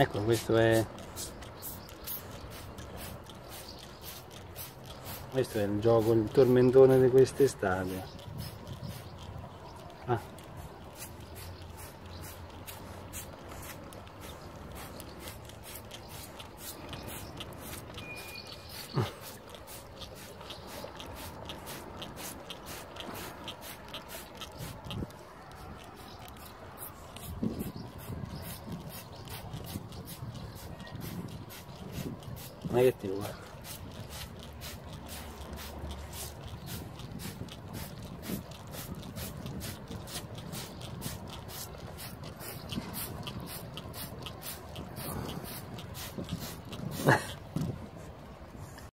Ecco, questo è il gioco, il tormentone di quest'estate. Ma che ti guarda?